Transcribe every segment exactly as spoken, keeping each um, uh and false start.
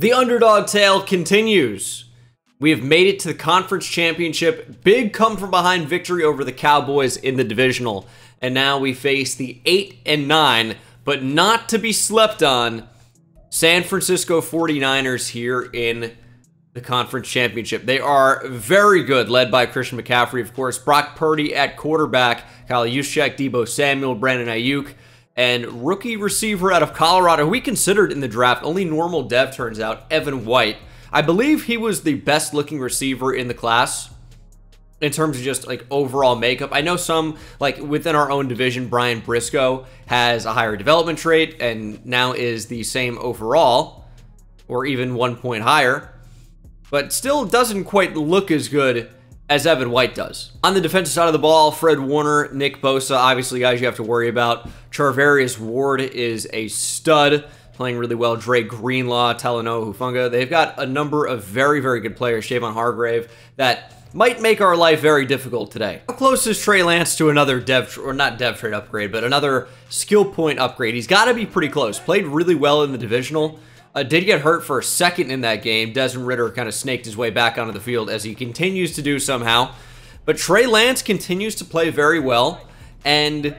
The underdog tale continues. We have made it to the conference championship. Big come-from-behind victory over the Cowboys in the divisional. And now we face the eight and nine, but not to be slept on, San Francisco forty-niners here in the conference championship. They are very good, led by Christian McCaffrey, of course. Brock Purdy at quarterback. Kyle Juszczyk, Deebo Samuel, Brandon Ayuk. And rookie receiver out of Colorado, who we considered in the draft, only normal dev turns out, Evan White. I believe he was the best looking receiver in the class in terms of just like overall makeup. I know some, like within our own division, Brian Briscoe has a higher development trait and now is the same overall or even one point higher, but still doesn't quite look as good as Evan White does. On the defensive side of the ball, Fred Warner, Nick Bosa, obviously guys you have to worry about. Charvarius Ward is a stud, playing really well. Dre Greenlaw, Talanoa Hufunga. They've got a number of very, very good players. Shavon Hargrave, that might make our life very difficult today. How close is Trey Lance to another dev, or not dev trade upgrade, but another skill point upgrade? He's got to be pretty close. Played really well in the divisional. Uh, did get hurt for a second in that game. Desmond Ridder kind of snaked his way back onto the field as he continues to do somehow. But Trey Lance continues to play very well. And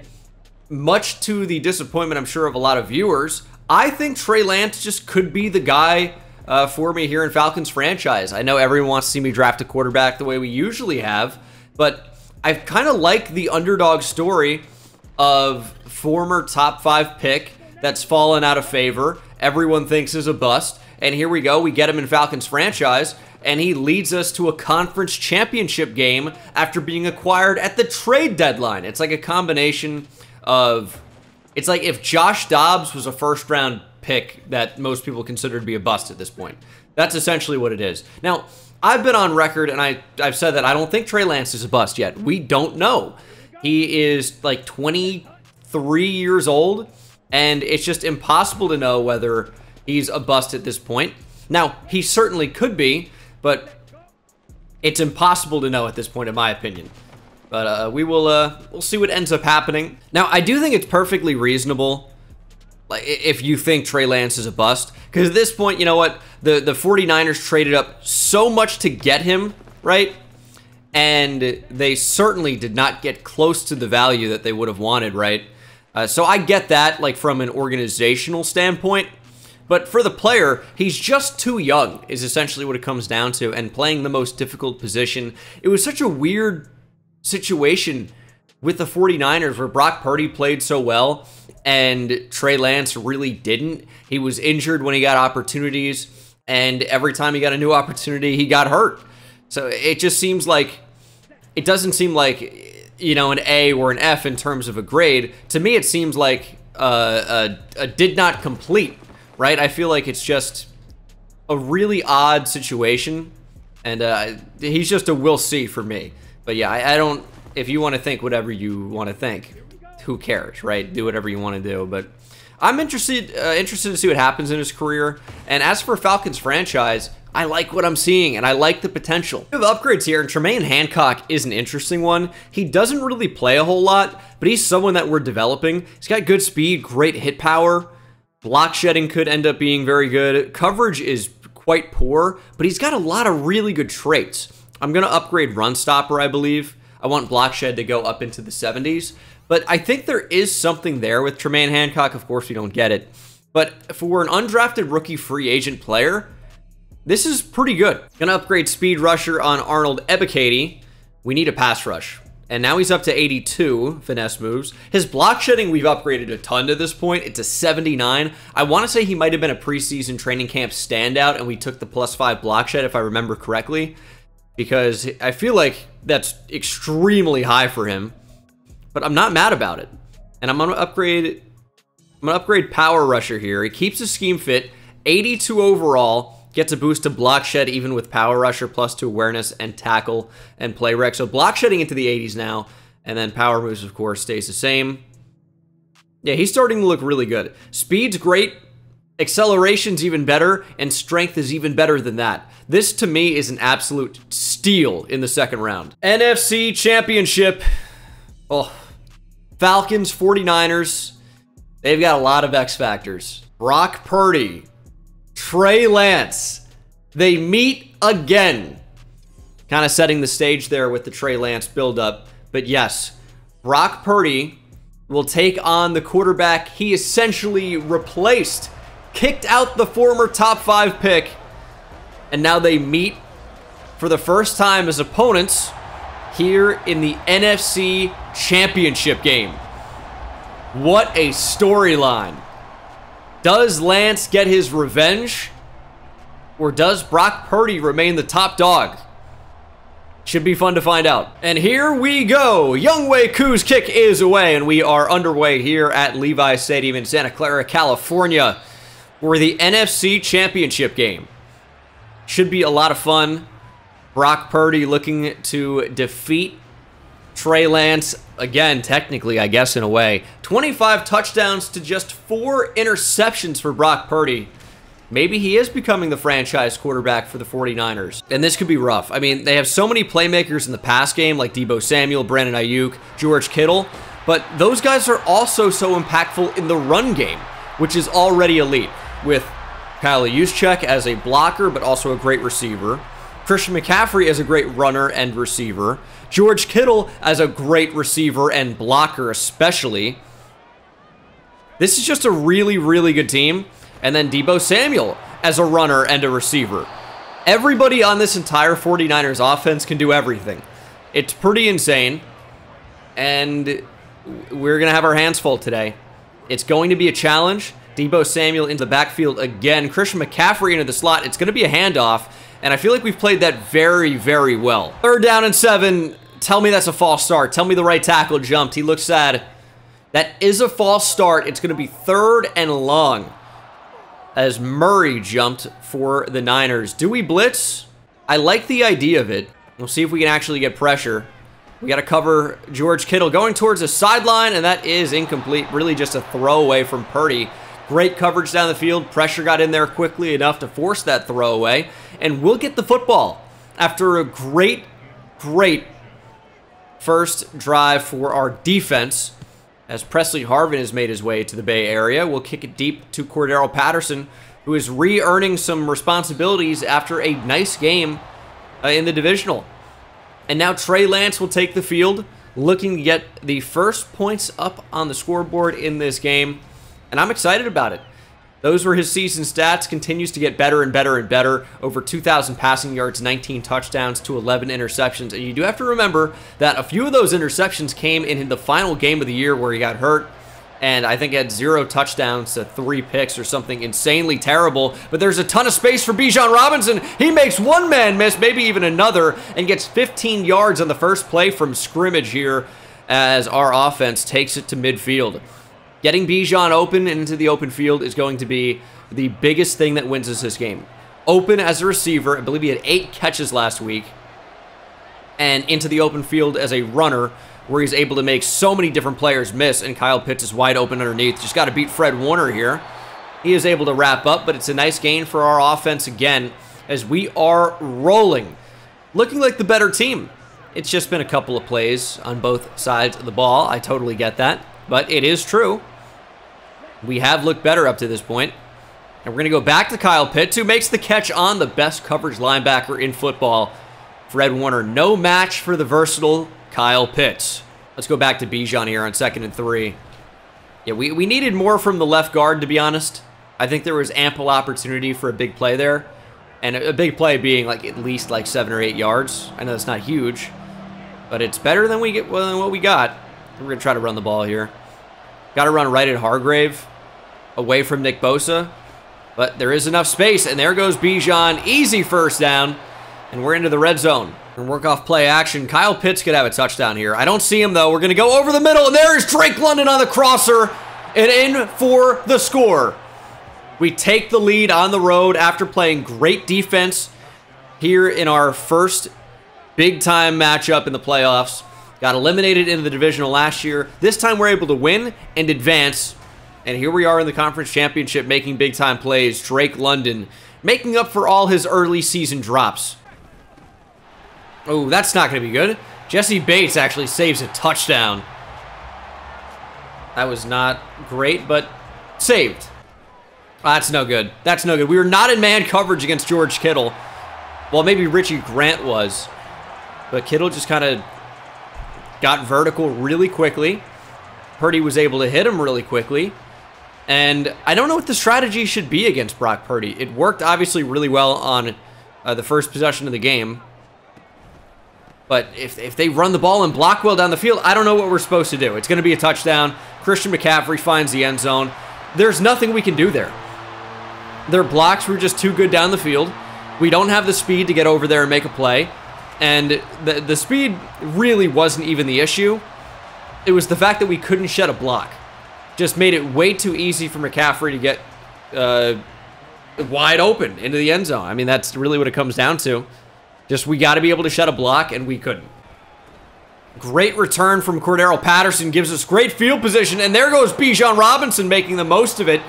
much to the disappointment, I'm sure, of a lot of viewers, I think Trey Lance just could be the guy uh, for me here in Falcons franchise. I know everyone wants to see me draft a quarterback the way we usually have, but I kind of like the underdog story of former top five pick that's fallen out of favor, everyone thinks is a bust, and here we go, we get him in Falcons franchise, and he leads us to a conference championship game after being acquired at the trade deadline. It's like a combination of... It's like if Josh Dobbs was a first-round pick that most people consider to be a bust at this point. That's essentially what it is. Now, I've been on record, and I, I've said that I don't think Trey Lance is a bust yet. We don't know. He is like twenty-three years old, and it's just impossible to know whether he's a bust at this point. Now, he certainly could be, but it's impossible to know at this point, in my opinion. But uh, we will uh, we'll see what ends up happening. Now, I do think it's perfectly reasonable, like if you think Trey Lance is a bust, because at this point, you know what? The, the forty-niners traded up so much to get him, right? And they certainly did not get close to the value that they would have wanted, right? Uh, so I get that, like from an organizational standpoint. But for the player, he's just too young is essentially what it comes down to. And playing the most difficult position, it was such a weird situation with the forty-niners where Brock Purdy played so well and Trey Lance really didn't. He was injured when he got opportunities, and every time he got a new opportunity, he got hurt. So it just seems like, it doesn't seem like, you know, an A or an F in terms of a grade. To me, it seems like uh, a, a did not complete, right? I feel like it's just a really odd situation, and uh, he's just a we'll see for me. But yeah, I, I don't, if you want to think whatever you want to think, who cares, right? Do whatever you want to do. But I'm interested uh, interested to see what happens in his career. And as for Falcons franchise, I like what I'm seeing, and I like the potential. We have upgrades here, and Tremaine Hancock is an interesting one. He doesn't really play a whole lot, but he's someone that we're developing. He's got good speed, great hit power. Block shedding could end up being very good. Coverage is quite poor, but he's got a lot of really good traits. I'm going to upgrade Run Stopper, I believe. I want Block Shed to go up into the seventies. But I think there is something there with Tremaine Hancock. Of course, we don't get it. But for an undrafted rookie free agent player, this is pretty good. Going to upgrade Speed Rusher on Arnold Ebiketie. We need a pass rush. And now he's up to eighty-two finesse moves. His block shedding, we've upgraded a ton to this point. It's a seventy-nine. I want to say he might have been a preseason training camp standout, and we took the plus five block shed, if I remember correctly, because I feel like that's extremely high for him, but I'm not mad about it. And I'm gonna upgrade, I'm gonna upgrade Power Rusher here. He keeps his scheme fit, eighty-two overall, gets a boost to Block Shed even with Power Rusher, plus to awareness and tackle and play rec. So block shedding into the eighties now, and then power moves, of course, stays the same. Yeah, he's starting to look really good. Speed's great. Acceleration's even better, and strength is even better than that. This, to me, is an absolute steal in the second round. N F C Championship. Oh, Falcons, forty-niners. They've got a lot of X factors. Brock Purdy, Trey Lance. They meet again. Kind of setting the stage there with the Trey Lance buildup. But yes, Brock Purdy will take on the quarterback he essentially replaced. Kicked out the former top five pick. And now they meet for the first time as opponents here in the N F C Championship game. What a storyline. Does Lance get his revenge? Or does Brock Purdy remain the top dog? Should be fun to find out. And here we go. Younghoe Koo's kick is away, and we are underway here at Levi Stadium in Santa Clara, California, for the N F C Championship game. Should be a lot of fun. Brock Purdy looking to defeat Trey Lance again, technically, I guess, in a way. twenty-five touchdowns to just four interceptions for Brock Purdy. Maybe he is becoming the franchise quarterback for the forty-niners. And this could be rough. I mean, they have so many playmakers in the pass game, like Deebo Samuel, Brandon Ayuk, George Kittle. But those guys are also so impactful in the run game, which is already elite, with Kyle Juszczyk as a blocker, but also a great receiver. Christian McCaffrey as a great runner and receiver. George Kittle as a great receiver and blocker especially. This is just a really, really good team. And then Deebo Samuel as a runner and a receiver. Everybody on this entire forty-niners offense can do everything. It's pretty insane. And we're going to have our hands full today. It's going to be a challenge. Deebo Samuel into the backfield again. Christian McCaffrey into the slot. It's going to be a handoff, and I feel like we've played that very, very well. Third down and seven. Tell me that's a false start. Tell me the right tackle jumped. He looks sad. That is a false start. It's going to be third and long as Murray jumped for the Niners. Do we blitz? I like the idea of it. We'll see if we can actually get pressure. We got to cover George Kittle going towards the sideline, and that is incomplete. Really just a throwaway from Purdy. Great coverage down the field. Pressure got in there quickly enough to force that throwaway. And we'll get the football after a great, great first drive for our defense. As Presley Harvin has made his way to the Bay Area, we'll kick it deep to Cordarrelle Patterson, who is re-earning some responsibilities after a nice game uh, in the divisional. And now Trey Lance will take the field, looking to get the first points up on the scoreboard in this game. And I'm excited about it. Those were his season stats. Continues to get better and better and better. Over two thousand passing yards, nineteen touchdowns to eleven interceptions. And you do have to remember that a few of those interceptions came in the final game of the year where he got hurt. And I think had zero touchdowns to three picks or something insanely terrible. But there's a ton of space for Bijan Robinson. He makes one man miss, maybe even another, and gets fifteen yards on the first play from scrimmage here as our offense takes it to midfield. Getting Bijan open and into the open field is going to be the biggest thing that wins us this game. Open as a receiver. I believe he had eight catches last week. And into the open field as a runner, where he's able to make so many different players miss. And Kyle Pitts is wide open underneath. Just got to beat Fred Warner here. He is able to wrap up, but it's a nice gain for our offense again as we are rolling. Looking like the better team. It's just been a couple of plays on both sides of the ball. I totally get that. But it is true. We have looked better up to this point. And we're going to go back to Kyle Pitts, who makes the catch on the best coverage linebacker in football. Fred Warner, no match for the versatile Kyle Pitts. Let's go back to Bijan here on second and three. Yeah, we, we needed more from the left guard, to be honest. I think there was ample opportunity for a big play there. And a, a big play being like at least like seven or eight yards. I know that's not huge, but it's better than we get well, than what we got. We're going to try to run the ball here. Got to run right at Hargrave, away from Nick Bosa. But there is enough space, and there goes Bijan. Easy first down, and we're into the red zone. And work off play action. Kyle Pitts could have a touchdown here. I don't see him, though. We're going to go over the middle, and there is Drake London on the crosser, and in for the score. We take the lead on the road after playing great defense here in our first big-time matchup in the playoffs. Got eliminated in the divisional last year. This time we're able to win and advance. And here we are in the conference championship making big-time plays. Drake London making up for all his early season drops. Oh, that's not going to be good. Jesse Bates actually saves a touchdown. That was not great, but saved. That's no good. That's no good. We were not in man coverage against George Kittle. Well, maybe Richie Grant was. But Kittle just kind of got vertical really quickly. Purdy was able to hit him really quickly. And I don't know what the strategy should be against Brock Purdy. It worked obviously really well on uh, the first possession of the game. But if, if they run the ball and block well down the field, I don't know what we're supposed to do. It's going to be a touchdown. Christian McCaffrey finds the end zone. There's nothing we can do there. Their blocks were just too good down the field. We don't have the speed to get over there and make a play. And the, the speed really wasn't even the issue. It was the fact that we couldn't shed a block. Just made it way too easy for McCaffrey to get uh, wide open into the end zone. I mean, that's really what it comes down to. Just we got to be able to shed a block, and we couldn't. Great return from Cordarrelle Patterson gives us great field position, and there goes Bijan Robinson making the most of it.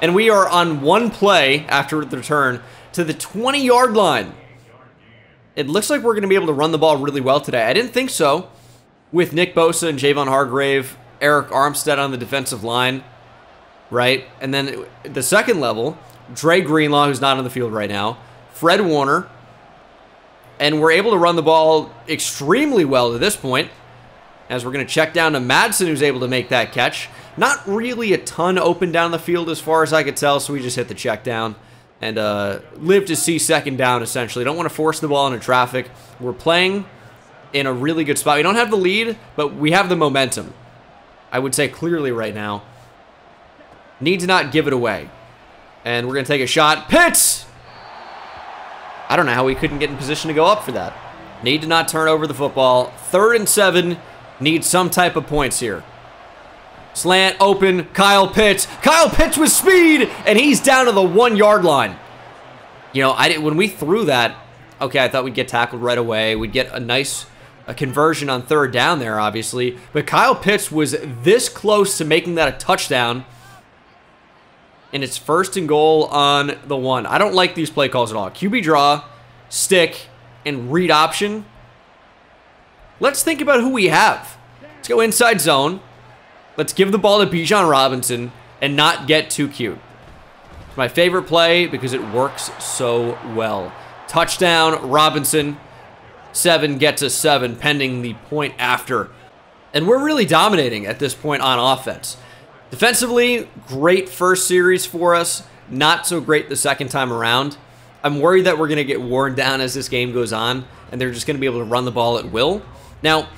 And we are on one play after the return to the twenty-yard line. It looks like we're going to be able to run the ball really well today. I didn't think so with Nick Bosa and Shavon Hargrave, Eric Armstead on the defensive line, right? And then the second level, Dre Greenlaw, who's not on the field right now, Fred Warner, and we're able to run the ball extremely well to this point, as we're going to check down to Madsen, who's able to make that catch. Not really a ton open down the field as far as I could tell, so we just hit the check down and uh, live to see second down, essentially. Don't want to force the ball into traffic. We're playing in a really good spot. We don't have the lead, but we have the momentum, I would say, clearly right now. Need to not give it away. And we're going to take a shot. Pitts! I don't know how we couldn't get in position to go up for that. Need to not turn over the football. Third and seven. Need some type of points here. Slant, open, Kyle Pitts. Kyle Pitts with speed, and he's down to the one-yard line. You know, I didn't, when we threw that, okay, I thought we'd get tackled right away. We'd get a nice a conversion on third down there, obviously. But Kyle Pitts was this close to making that a touchdown. And it's first and goal on the one. I don't like these play calls at all. Q B draw, stick, and read option. Let's think about who we have. Let's go inside zone. Let's give the ball to Bijan Robinson and not get too cute. It's my favorite play because it works so well. Touchdown, Robinson. Seven gets us seven, pending the point after. And we're really dominating at this point on offense. Defensively, great first series for us. Not so great the second time around. I'm worried that we're going to get worn down as this game goes on, and they're just going to be able to run the ball at will. Now,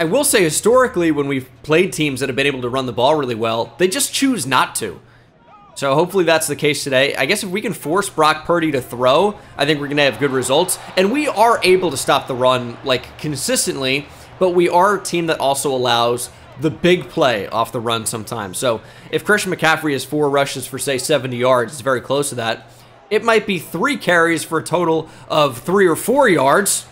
I will say historically, when we've played teams that have been able to run the ball really well, they just choose not to. So hopefully that's the case today. I guess if we can force Brock Purdy to throw, I think we're going to have good results. And we are able to stop the run, like, consistently, but we are a team that also allows the big play off the run sometimes. So if Christian McCaffrey has four rushes for, say, seventy yards, it's very close to that. It might be three carries for a total of three or four yards,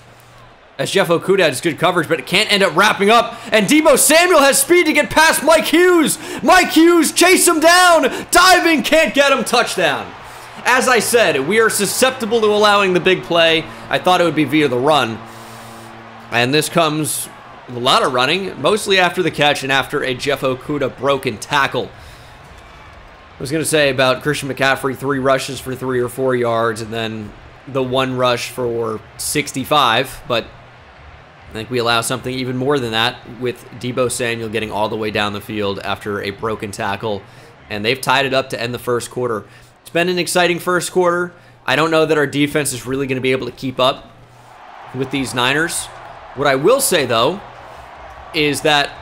as Jeff Okuda has good coverage, but it can't end up wrapping up. And Deebo Samuel has speed to get past Mike Hughes. Mike Hughes, chase him down. Diving, can't get him. Touchdown. As I said, we are susceptible to allowing the big play. I thought it would be via the run. And this comes a lot of running, mostly after the catch and after a Jeff Okuda broken tackle. I was going to say about Christian McCaffrey, three rushes for three or four yards, and then the one rush for sixty-five, but I think we allow something even more than that with Deebo Samuel getting all the way down the field after a broken tackle, and they've tied it up to end the first quarter. It's been an exciting first quarter. I don't know that our defense is really going to be able to keep up with these Niners. What I will say, though, is that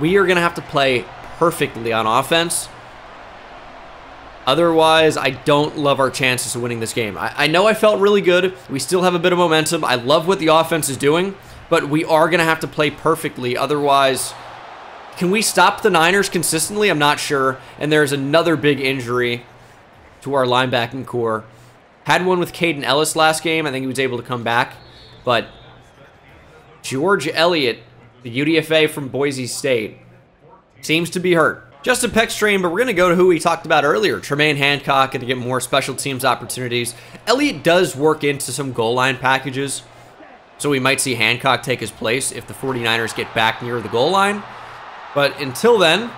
we are going to have to play perfectly on offense. Otherwise, I don't love our chances of winning this game. I, I know I felt really good. We still have a bit of momentum. I love what the offense is doing, but we are going to have to play perfectly. Otherwise, can we stop the Niners consistently? I'm not sure. And there's another big injury to our linebacking core. Had one with Caden Ellis last game. I think he was able to come back. But George Elliott, the U D F A from Boise State, seems to be hurt. Just a peck strain, but we're going to go to who we talked about earlier, Tremaine Hancock, and to get more special teams opportunities. Elliott does work into some goal line packages, so we might see Hancock take his place if the 49ers get back near the goal line. But until then,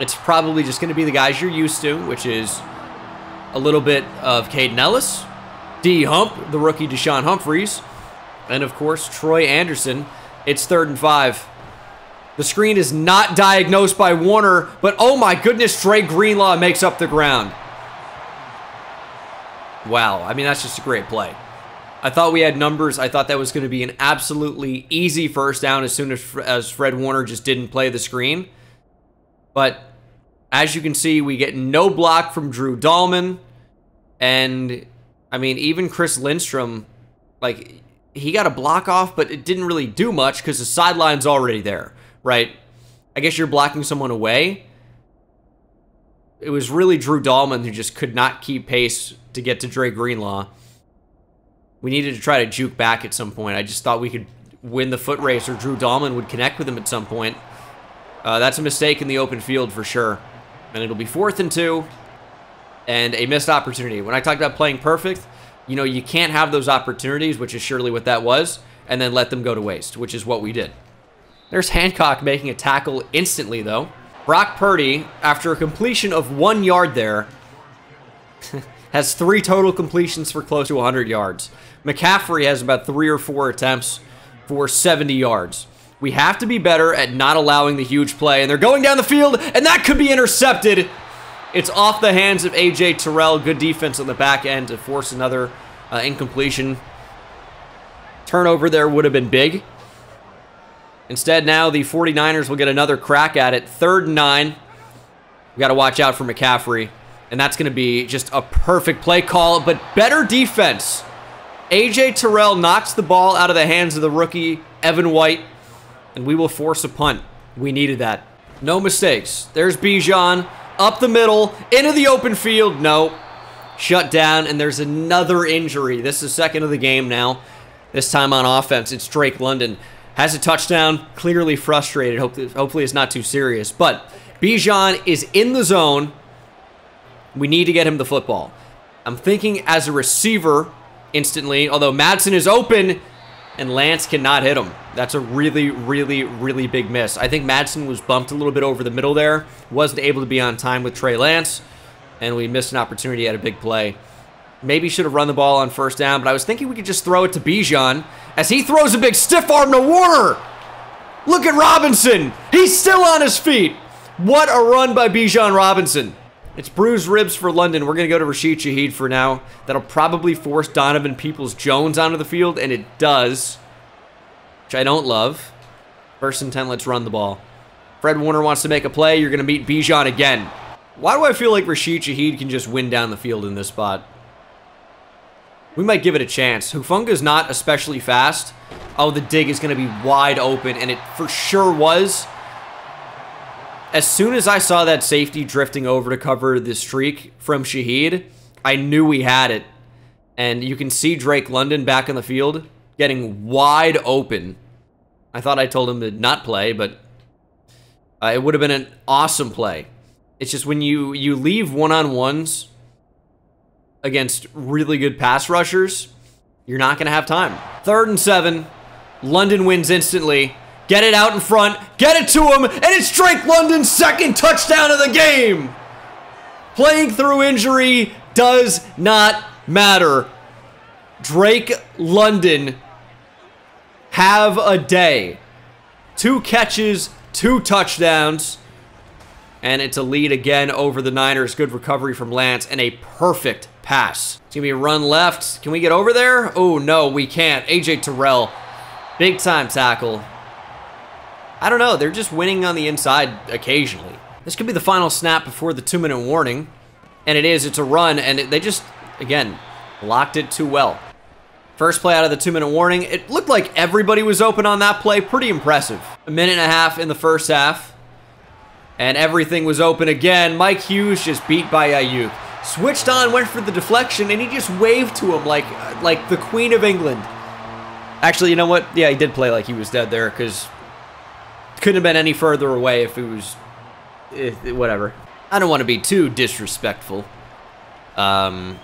it's probably just going to be the guys you're used to, which is a little bit of Caden Ellis, D. Hump, the rookie Deshaun Humphreys, and of course, Troy Anderson. It's third and five. The screen is not diagnosed by Warner, but oh my goodness, Dre Greenlaw makes up the ground. Wow, I mean, that's just a great play. I thought we had numbers. I thought that was going to be an absolutely easy first down as soon as, as Fred Warner just didn't play the screen. But as you can see, we get no block from Drew Dahlman. And, I mean, even Chris Lindstrom, like, he got a block off, but it didn't really do much because the sideline's already there, right? I guess you're blocking someone away. It was really Drew Dahlman who just could not keep pace to get to Dre Greenlaw. We needed to try to juke back at some point. I just thought we could win the foot race or Drew Dahlman would connect with him at some point. Uh, that's a mistake in the open field for sure. And it'll be fourth and two and a missed opportunity. When I talked about playing perfect, you know, you can't have those opportunities, which is surely what that was, and then let them go to waste, which is what we did. There's Hancock making a tackle instantly, though. Brock Purdy, after a completion of one yard there, has three total completions for close to one hundred yards. McCaffrey has about three or four attempts for seventy yards. We have to be better at not allowing the huge play, and they're going down the field, and that could be intercepted. It's off the hands of A J. Terrell. Good defense on the back end to force another uh, incompletion. Turnover there would have been big. Instead, now the forty-niners will get another crack at it. Third and nine. We got to watch out for McCaffrey. And that's going to be just a perfect play call, but better defense. A J. Terrell knocks the ball out of the hands of the rookie, Evan White, and we will force a punt. We needed that. No mistakes. There's Bijan, up the middle, into the open field. No. Shut down, and there's another injury. This is second of the game now. This time on offense, it's Drake London. Has a touchdown, clearly frustrated. Hopefully, hopefully it's not too serious, but Bijan is in the zone. We need to get him the football. I'm thinking as a receiver instantly, although Madsen is open and Lance cannot hit him. That's a really, really, really big miss. I think Madsen was bumped a little bit over the middle there. Wasn't able to be on time with Trey Lance, and we missed an opportunity at a big play. Maybe should have run the ball on first down, but I was thinking we could just throw it to Bijan as he throws a big stiff arm to Warner. Look at Robinson. He's still on his feet. What a run by Bijan Robinson. It's bruised ribs for London. We're going to go to Rashid Shaheed for now. That'll probably force Donovan Peoples-Jones onto the field, and it does, which I don't love. First and ten, let's run the ball. Fred Warner wants to make a play. You're going to meet Bijan again. Why do I feel like Rashid Shaheed can just win down the field in this spot? We might give it a chance. Hufunga's not especially fast. Oh, the dig is going to be wide open, and it for sure was. As soon as I saw that safety drifting over to cover the streak from Shaheed, I knew we had it. And you can see Drake London back on the field getting wide open. I thought I told him to not play, but uh, it would have been an awesome play. It's just when you, you leave one-on-ones against really good pass rushers, you're not going to have time. Third and seven. London wins instantly. Get it out in front, get it to him, and it's Drake London's second touchdown of the game! Playing through injury does not matter. Drake London, have a day. Two catches, two touchdowns, and it's a lead again over the Niners. Good recovery from Lance, and a perfect pass. It's gonna be a run left. Can we get over there? Oh no, we can't. A J. Terrell, big time tackle. I don't know, they're just winning on the inside occasionally. This could be the final snap before the two-minute warning, and it is, it's a run, and it, they just, again, blocked it too well. First play out of the two-minute warning, it looked like everybody was open on that play, pretty impressive. A minute and a half in the first half, and everything was open again. Mike Hughes just beat by Ayuk. Switched on, went for the deflection, and he just waved to him like, like the Queen of England. Actually, you know what? Yeah, he did play like he was dead there, because couldn't have been any further away if it was, if it, whatever. I don't want to be too disrespectful. Um,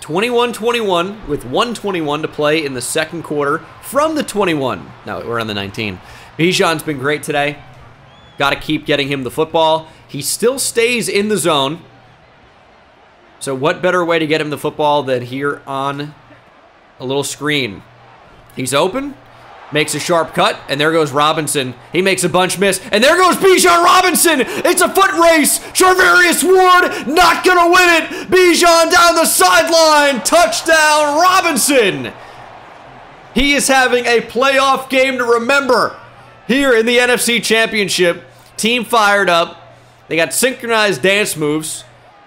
twenty-one twenty-one with one twenty-one to play in the second quarter from the twenty-one. No, we're on the nineteen. Bijan's been great today. Got to keep getting him the football. He still stays in the zone. So what better way to get him the football than here on a little screen? He's open, makes a sharp cut, and there goes Robinson. He makes a bunch miss, and there goes Bijan Robinson. It's a foot race. Charvarius Ward not going to win it. Bijan down the sideline. Touchdown, Robinson. He is having a playoff game to remember here in the N F C Championship. Team fired up. They got synchronized dance moves,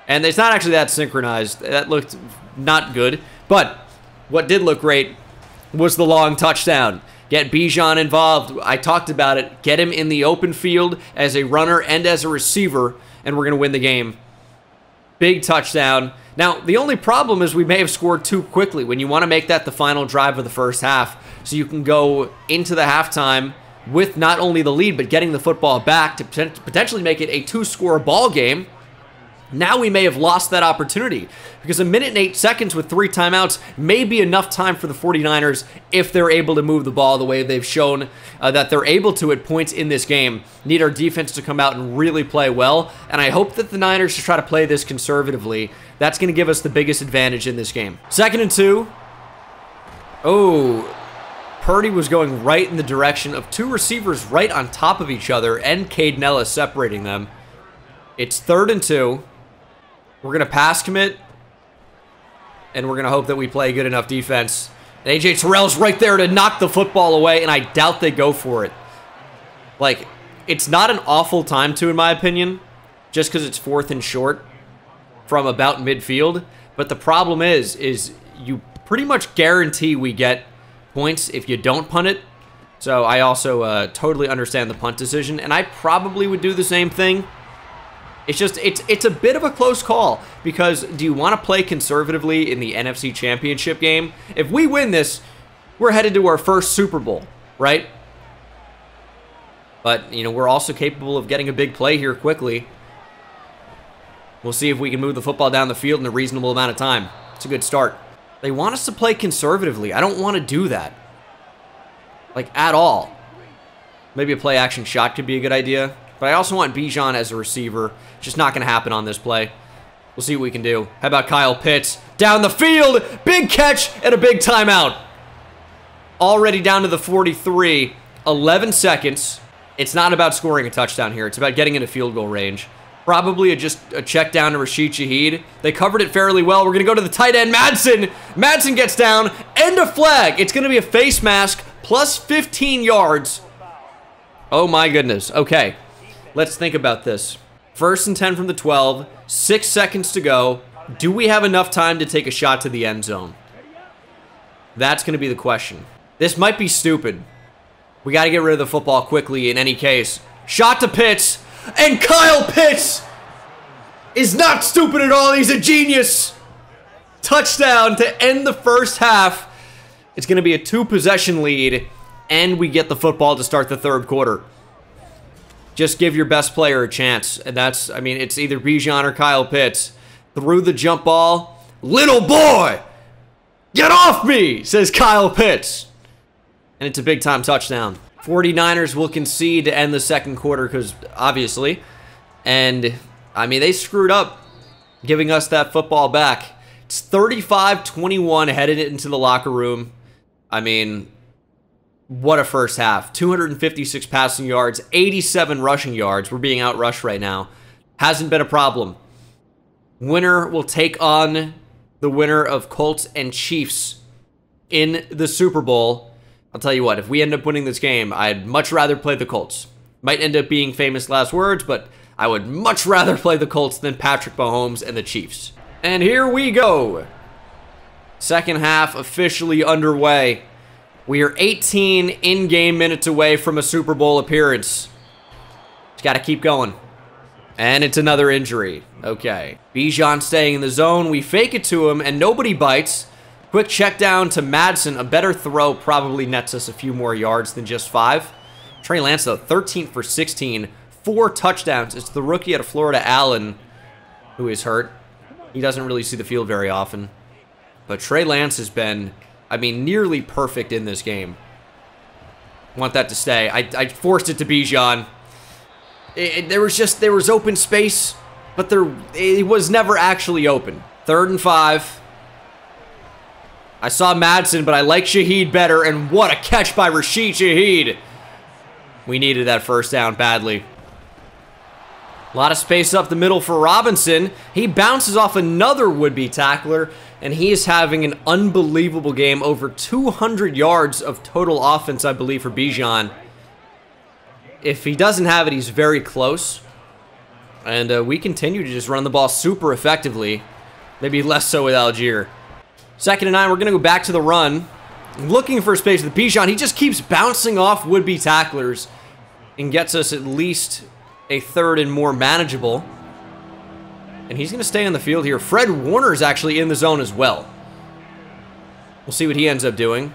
and it's not actually that synchronized. That looked not good, but what did look great was the long touchdown. Get Bijan involved. I talked about it. Get him in the open field as a runner and as a receiver, and we're going to win the game. Big touchdown. Now, the only problem is we may have scored too quickly when you want to make that the final drive of the first half, so you can go into the halftime with not only the lead, but getting the football back to potentially make it a two-score ball game. Now we may have lost that opportunity, because a minute and eight seconds with three timeouts may be enough time for the forty-niners if they're able to move the ball the way they've shown uh, that they're able to at points in this game. Need our defense to come out and really play well, and I hope that the Niners just try to play this conservatively. That's going to give us the biggest advantage in this game. Second and two. Oh, Purdy was going right in the direction of two receivers right on top of each other, and Caden Ellis separating them. It's third and two. We're going to pass commit, and we're going to hope that we play good enough defense. And A J. Terrell's right there to knock the football away, and I doubt they go for it. Like, it's not an awful time to, in my opinion, just because it's fourth and short from about midfield. But the problem is, is you pretty much guarantee we get points if you don't punt it. So I also uh, totally understand the punt decision, and I probably would do the same thing. It's just, it's it's a bit of a close call, because do you want to play conservatively in the N F C Championship game? If we win this, we're headed to our first Super Bowl, right? But, you know, we're also capable of getting a big play here quickly. We'll see if we can move the football down the field in a reasonable amount of time. It's a good start. They want us to play conservatively. I don't want to do that. Like, at all. Maybe a play-action shot could be a good idea. But I also want Bijan as a receiver. Just not going to happen on this play. We'll see what we can do. How about Kyle Pitts? Down the field! Big catch and a big timeout. Already down to the forty-three. eleven seconds. It's not about scoring a touchdown here. It's about getting into field goal range. Probably a, just a check down to Rashid Shaheed. They covered it fairly well. We're going to go to the tight end, Madsen. Madsen gets down and a flag. It's going to be a face mask plus fifteen yards. Oh my goodness. Okay. Let's think about this. First and ten from the twelve, six seconds to go. Do we have enough time to take a shot to the end zone? That's going to be the question. This might be stupid. We got to get rid of the football quickly in any case. Shot to Pitts, and Kyle Pitts is not stupid at all. He's a genius. Touchdown to end the first half. It's going to be a two-possession lead, and we get the football to start the third quarter. Just give your best player a chance. And that's, I mean, it's either Bijan or Kyle Pitts. Threw the jump ball. Little boy, get off me, says Kyle Pitts. And it's a big-time touchdown. forty-niners will concede to end the second quarter, because obviously. And, I mean, they screwed up giving us that football back. It's thirty-five twenty-one headed into the locker room. I mean, what a first half. two hundred fifty-six passing yards, eighty-seven rushing yards. We're being outrushed right now. Hasn't been a problem. Winner will take on the winner of Colts and Chiefs in the Super Bowl. I'll tell you what, if we end up winning this game, I'd much rather play the Colts. Might end up being famous last words, but I would much rather play the Colts than Patrick Mahomes and the Chiefs. And here we go. Second half officially underway. We are eighteen in-game minutes away from a Super Bowl appearance. Just got to keep going. And it's another injury. Okay. Bijan staying in the zone. We fake it to him, and nobody bites. Quick check down to Madsen. A better throw probably nets us a few more yards than just five. Trey Lance, though, thirteen for sixteen. Four touchdowns. It's the rookie out of Florida, Allen, who is hurt. He doesn't really see the field very often. But Trey Lance has been, I mean, nearly perfect in this game. Want that to stay. I, I forced it to Bijan. It, it, there was just, there was open space, but there, it was never actually open. Third and five. I saw Madsen, but I like Shaheed better, and what a catch by Rashid Shaheed. We needed that first down badly. A lot of space up the middle for Robinson. He bounces off another would-be tackler, and he is having an unbelievable game. Over two hundred yards of total offense, I believe, for Bijan. If he doesn't have it, he's very close. And uh, we continue to just run the ball super effectively. Maybe less so with Algier. Second and nine, we're going to go back to the run. Looking for space with Bijan. He just keeps bouncing off would-be tacklers and gets us at least a third and more manageable. And he's going to stay on the field here. Fred Warner is actually in the zone as well. We'll see what he ends up doing.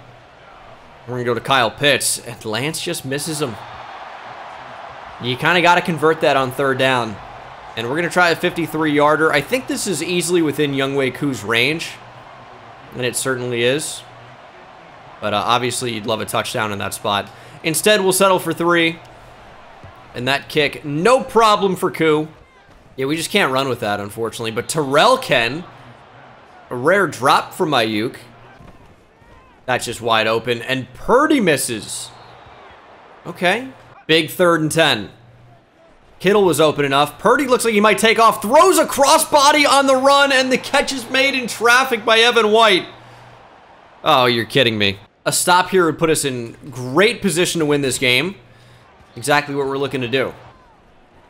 We're going to go to Kyle Pitts. And Lance just misses him. You kind of got to convert that on third down. And we're going to try a fifty-three yarder. I think this is easily within Younghoe Koo's range. And it certainly is. But uh, obviously, you'd love a touchdown in that spot. Instead, we'll settle for three. And that kick, no problem for Koo. Yeah, we just can't run with that, unfortunately. But Terrell can. A rare drop from Ayuk. That's just wide open. And Purdy misses. Okay. Big third and ten. Kittle was open enough. Purdy looks like he might take off. Throws a crossbody on the run, and the catch is made in traffic by Evan White. Oh, you're kidding me. A stop here would put us in great position to win this game. Exactly what we're looking to do.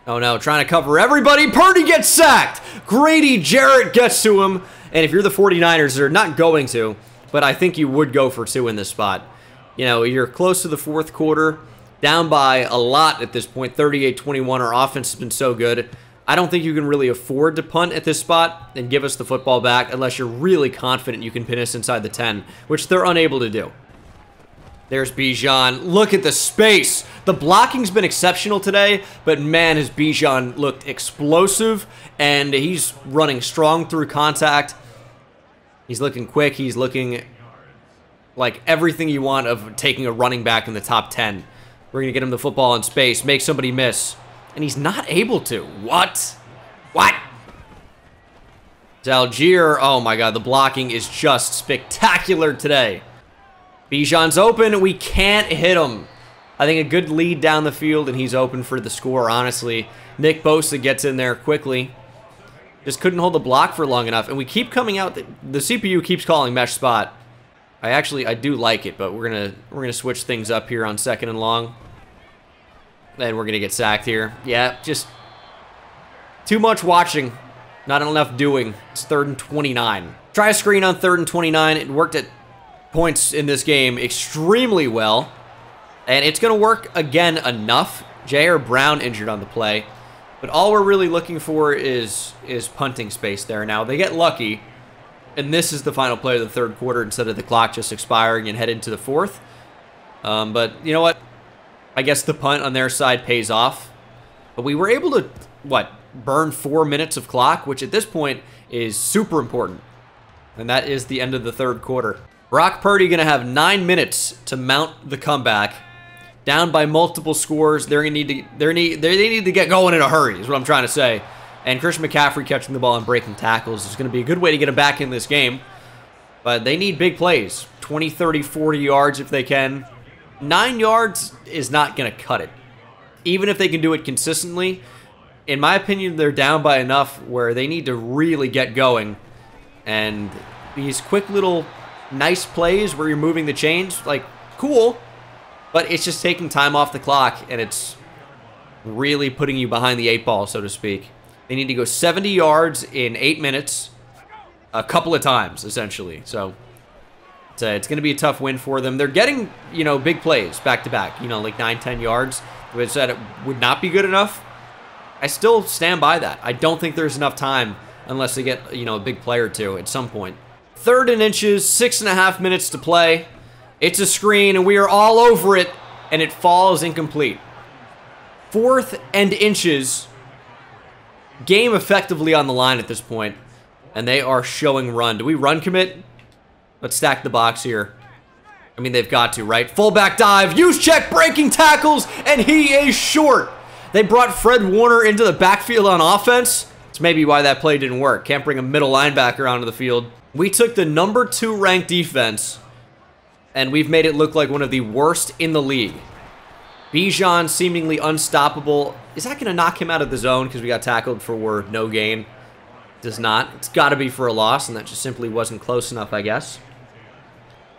Oh no, trying to cover everybody. Purdy gets sacked. Grady Jarrett gets to him. And if you're the forty-niners, they're not going to, but I think you would go for two in this spot. You know, you're close to the fourth quarter, down by a lot at this point, thirty-eight twenty-one. Our offense has been so good. I don't think you can really afford to punt at this spot and give us the football back unless you're really confident you can pin us inside the ten, which they're unable to do. There's Bijan. Look at the space. The blocking's been exceptional today, but man, his Bijan looked explosive, and he's running strong through contact. He's looking quick. He's looking like everything you want of taking a running back in the top ten. We're going to get him the football in space, make somebody miss, and he's not able to. What? What? It's Algier. Oh, my God. The blocking is just spectacular today. Bijan's open. We can't hit him. I think a good lead down the field, and he's open for the score, honestly. Nick Bosa gets in there quickly. Just couldn't hold the block for long enough, and we keep coming out. The, the C P U keeps calling mesh spot. I actually, I do like it, but we're gonna we're gonna switch things up here on second and long. And we're gonna get sacked here. Yeah, just too much watching, not enough doing. It's third and twenty-nine. Try a screen on third and twenty-nine. It worked at points in this game extremely well. And it's going to work again enough. J R. Brown injured on the play. But all we're really looking for is, is punting space there now. They get lucky. And this is the final play of the third quarter instead of the clock just expiring and headed to the fourth. Um, but you know what? I guess the punt on their side pays off. But we were able to, what, burn four minutes of clock, which at this point is super important. And that is the end of the third quarter. Brock Purdy going to have nine minutes to mount the comeback. Down by multiple scores, they're going to need to they need they need to get going in a hurry is what I'm trying to say. And Christian McCaffrey catching the ball and breaking tackles is going to be a good way to get him back in this game. But they need big plays, twenty, thirty, forty yards if they can. Nine yards is not going to cut it. Even if they can do it consistently, in my opinion, they're down by enough where they need to really get going. And these quick little nice plays where you're moving the chains, like, cool. But it's just taking time off the clock, and it's really putting you behind the eight ball, so to speak. They need to go seventy yards in eight minutes a couple of times, essentially. So it's, uh, it's going to be a tough win for them. They're getting, you know, big plays back-to-back, you know, like nine, ten yards, which said it would not be good enough. I still stand by that. I don't think there's enough time unless they get, you know, a big play or two at some point. Third and inches, six and a half minutes to play. It's a screen, and we are all over it, and it falls incomplete. Fourth and inches. Game effectively on the line at this point, and they are showing run. Do we run commit? Let's stack the box here. I mean, they've got to, right? Fullback dive. Juszczyk breaking tackles, and he is short. They brought Fred Warner into the backfield on offense, It's maybe why that play didn't work. Can't bring a middle linebacker onto the field. We took the number two ranked defense, and we've made it look like one of the worst in the league. Bijan seemingly unstoppable. Is that going to knock him out of the zone because we got tackled for no gain? Does not. It's got to be for a loss, and that just simply wasn't close enough, I guess.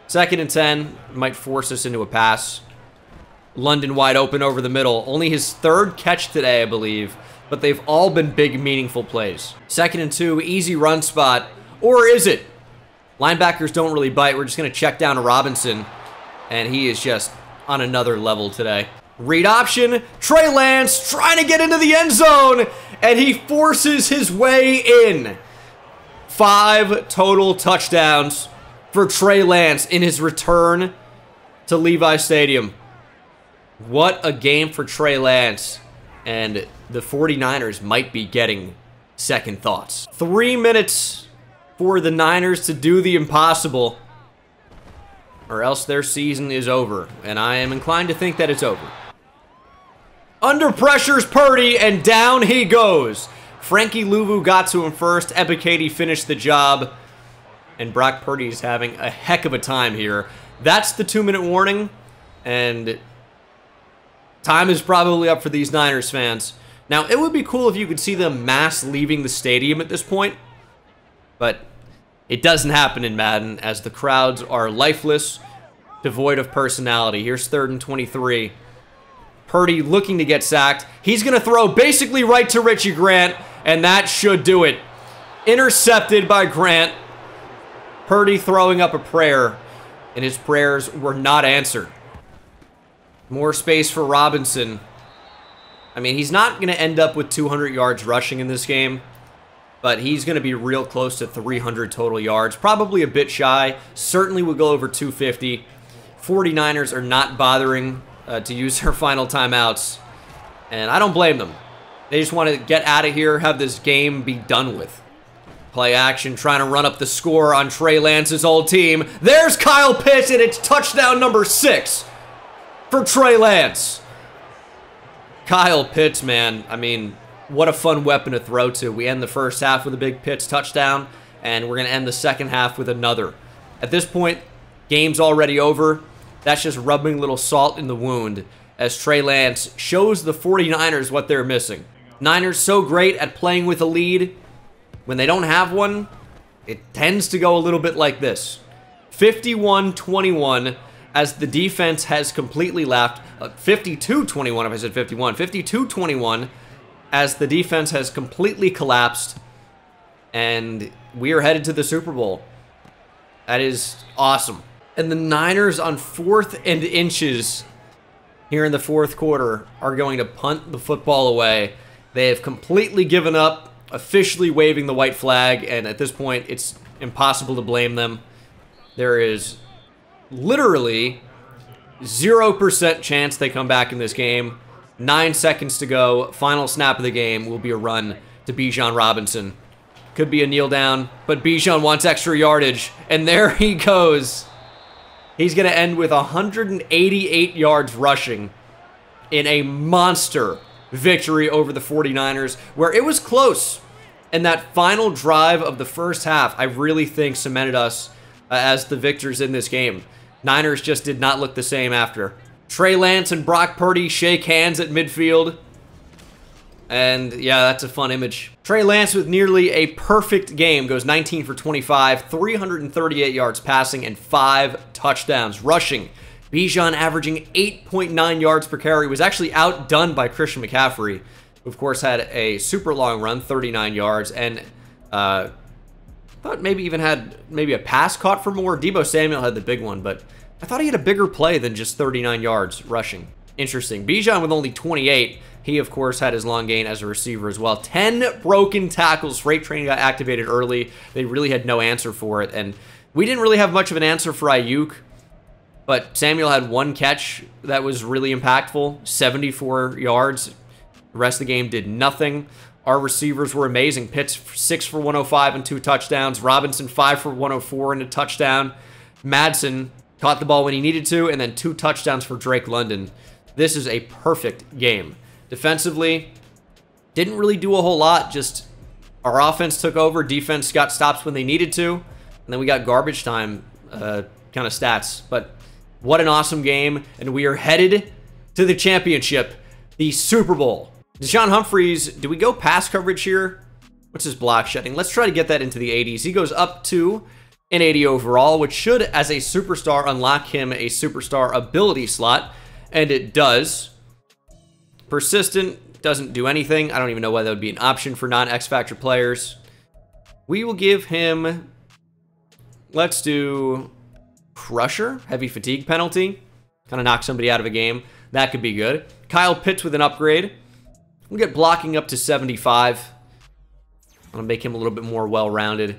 Second and ten. Might force us into a pass. London wide open over the middle. Only his third catch today, I believe, but they've all been big, meaningful plays. Second and two. Easy run spot. Or is it? Linebackers don't really bite. We're just going to check down to Robinson, and he is just on another level today. Read option. Trey Lance trying to get into the end zone, and he forces his way in. Five total touchdowns for Trey Lance in his return to Levi Stadium. What a game for Trey Lance, and the forty-niners might be getting second thoughts. Three minutes for the Niners to do the impossible, or else their season is over, and I am inclined to think that it's over. Under pressure's Purdy, and down he goes. Frankie Louvu got to him first. Ebiketie finished the job, and Brock Purdy is having a heck of a time here. That's the two-minute warning, and time is probably up for these Niners fans. Now, it would be cool if you could see them mass leaving the stadium at this point, but it doesn't happen in Madden, as the crowds are lifeless, devoid of personality. Here's third and twenty-three. Purdy looking to get sacked. He's going to throw basically right to Richie Grant, and that should do it. Intercepted by Grant. Purdy throwing up a prayer, and his prayers were not answered. More space for Robinson. I mean, he's not going to end up with two hundred yards rushing in this game, but he's going to be real close to three hundred total yards. Probably a bit shy. Certainly will go over two fifty. forty-niners are not bothering uh, to use their final timeouts, and I don't blame them. They just want to get out of here, have this game be done with. Play action, trying to run up the score on Trey Lance's old team. There's Kyle Pitts, and it's touchdown number six for Trey Lance. Kyle Pitts, man. I mean, what a fun weapon to throw to. We end the first half with a big Pitts touchdown, and we're going to end the second half with another. At this point, game's already over. That's just rubbing a little salt in the wound as Trey Lance shows the forty-niners what they're missing. Niners so great at playing with a lead. When they don't have one, it tends to go a little bit like this. fifty-one twenty-one as the defense has completely lapped. fifty-two twenty-one, if I said fifty-one. fifty-two twenty-one. As the defense has completely collapsed, and we are headed to the Super Bowl. That is awesome. And the Niners on fourth and inches here in the fourth quarter are going to punt the football away. They have completely given up, officially waving the white flag, and at this point, it's impossible to blame them. There is literally zero percent chance they come back in this game. Nine seconds to go. Final snap of the game will be a run to Bijan Robinson. Could be a kneel down, but Bijan wants extra yardage, and there he goes. He's going to end with one hundred eighty-eight yards rushing in a monster victory over the forty-niners, where it was close. And that final drive of the first half, I really think, cemented us uh, as the victors in this game. Niners just did not look the same after. Trey Lance and Brock Purdy shake hands at midfield. And yeah, that's a fun image. Trey Lance with nearly a perfect game goes nineteen for twenty-five, three hundred thirty-eight yards passing, and five touchdowns rushing. Bijan averaging eight point nine yards per carry was actually outdone by Christian McCaffrey, who of course had a super long run, thirty-nine yards, and uh, thought maybe even had maybe a pass caught for more. Deebo Samuel had the big one, but I thought he had a bigger play than just thirty-nine yards rushing. Interesting. Bijan with only twenty-eight. He, of course, had his long gain as a receiver as well. ten broken tackles. Freight Train got activated early. They really had no answer for it. And we didn't really have much of an answer for Ayuk. But Samuel had one catch that was really impactful. seventy-four yards. The rest of the game did nothing. Our receivers were amazing. Pitts six for one oh five and two touchdowns. Robinson five for one oh four and a touchdown. Madsen caught the ball when he needed to, and then two touchdowns for Drake London. This is a perfect game. Defensively, didn't really do a whole lot, just Our offense took over. Defense got stops when they needed to. And then we got garbage time uh, kind of stats. But what an awesome game. And we are headed to the championship, the Super Bowl. Deshaun Humphreys, do we go pass coverage here? What's his block shedding? Let's try to get that into the eighties. He goes up to an eighty overall, which should, as a superstar, unlock him a superstar ability slot. And it does. Persistent doesn't do anything. I don't even know why that would be an option for non-X Factor players. We will give him... Let's do... Crusher. Heavy fatigue penalty. Kind of knock somebody out of a game. That could be good. Kyle Pitts with an upgrade. We'll get blocking up to seventy-five. I'm going to make him a little bit more well-rounded.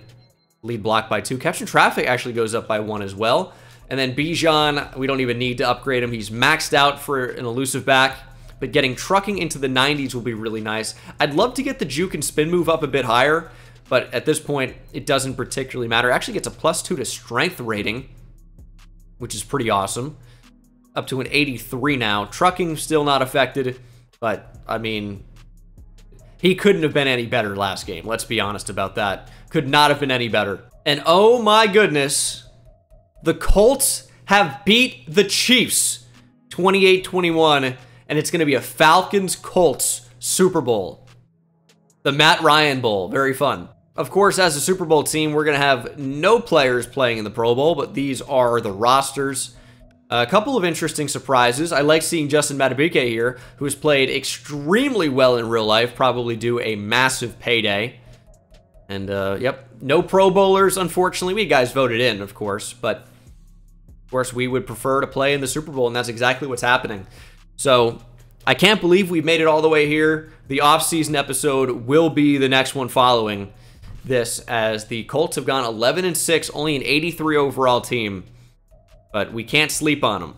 Lead block by two. Catching traffic actually goes up by one as well. And then Bijan, we don't even need to upgrade him. He's maxed out for an elusive back. But getting trucking into the nineties will be really nice. I'd love to get the juke and spin move up a bit higher, but at this point, it doesn't particularly matter. It actually gets a plus two to strength rating, which is pretty awesome. Up to an eighty-three now. Trucking still not affected, but, I mean, he couldn't have been any better last game. Let's be honest about that. Could not have been any better. And oh my goodness, the Colts have beat the Chiefs twenty-eight twenty-one. And it's going to be a Falcons-Colts Super Bowl. The Matt Ryan Bowl. Very fun. Of course, as a Super Bowl team, we're going to have no players playing in the Pro Bowl, but these are the rosters. A couple of interesting surprises. I like seeing Justin Madubuike here, who's played extremely well in real life, probably due a massive payday. And, uh, yep, no Pro Bowlers, unfortunately. We guys voted in, of course, but, of course, we would prefer to play in the Super Bowl, and that's exactly what's happening. So, I can't believe we made it all the way here. The off-season episode will be the next one following this, as the Colts have gone eleven and six, only an eighty-three overall team. But we can't sleep on them.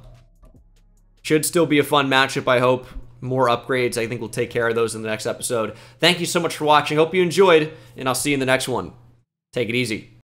Should still be a fun matchup, I hope. More upgrades, I think we'll take care of those in the next episode. Thank you so much for watching. Hope you enjoyed, and I'll see you in the next one. Take it easy.